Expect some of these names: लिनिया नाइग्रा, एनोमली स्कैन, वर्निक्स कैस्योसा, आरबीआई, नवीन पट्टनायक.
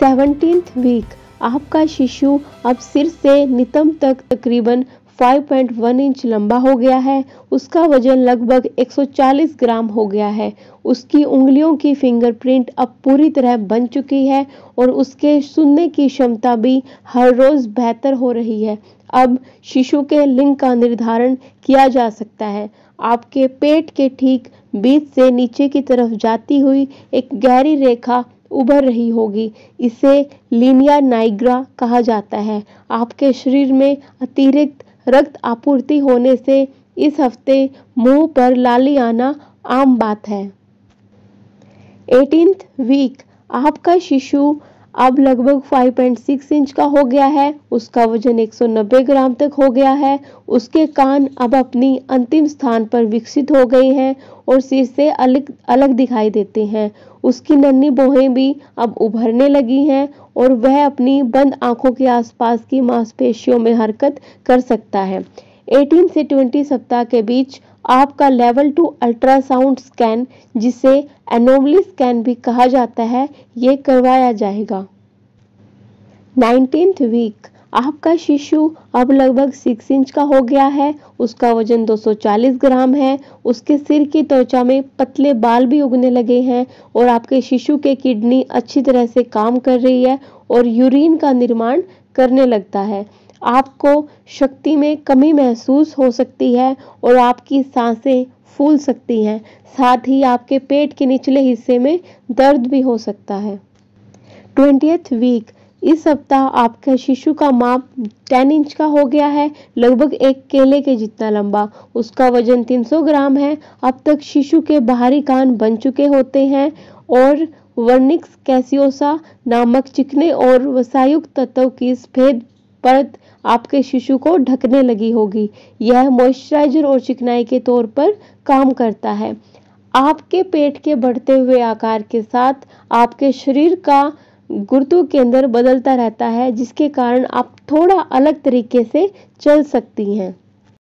17th week आपका शिशु अब सिर से नितंब तक तकरीबन 5.1 इंच लंबा हो गया है। उसका वजन लगभग 140 ग्राम हो गया है। उसकी उंगलियों की फिंगरप्रिंट अब पूरी तरह बन चुकी है और उसके सुनने की क्षमता भी हर रोज़ बेहतर हो रही है। अब शिशु के लिंग का निर्धारण किया जा सकता है। आपके पेट के ठीक बीच से नीचे की तरफ जाती हुई एक गहरी रेखा उभर रही होगी। इसे लिनिया नाइग्रा कहा जाता है। आपके शरीर में अतिरिक्त रक्त आपूर्ति होने से इस हफ्ते मुंह पर लाली आना आम बात है। 18th वीक आपका शिशु अब लगभग 5.6 इंच का हो गया है। उसका वजन 190 ग्राम तक हो गया है। उसके कान अब अपनी अंतिम स्थान पर विकसित हो गए हैं और सिर से अलग अलग दिखाई देते हैं। उसकी नन्ही भौहें भी अब उभरने लगी हैं और वह अपनी बंद आंखों के आसपास की मांसपेशियों में हरकत कर सकता है। 18 से 20 सप्ताह के बीच आपका लेवल 2 अल्ट्रासाउंड स्कैन, जिसे एनोमली स्कैन भी कहा जाता है, ये करवाया जाएगा। 19th वीक आपका शिशु अब लगभग 6 इंच का हो गया है। उसका वजन 240 ग्राम है। उसके सिर की त्वचा में पतले बाल भी उगने लगे हैं और आपके शिशु के किडनी अच्छी तरह से काम कर रही है और यूरिन का निर्माण करने लगता है। आपको शक्ति में कमी महसूस हो सकती है और आपकी सांसें फूल सकती हैं। साथ ही आपके पेट के निचले हिस्से में दर्द भी हो सकता है। 20th वीक इस सप्ताह आपके शिशु का माप 10 इंच का हो गया है, लगभग एक केले के जितना लंबा। उसका वजन 300 ग्राम है। अब तक शिशु के बाहरी कान बन चुके होते हैं और वर्निक्स कैस्योसा नामक चिकने और वसायुक्त तत्व की सफेद परत आपके शिशु को ढकने लगी होगी। यह मॉइस्चराइजर और चिकनाई के तौर पर काम करता है। आपके पेट के बढ़ते हुए आकार के साथ आपके शरीर का गुरुत्व केंद्र बदलता रहता है, जिसके कारण आप थोड़ा अलग तरीके से चल सकती हैं।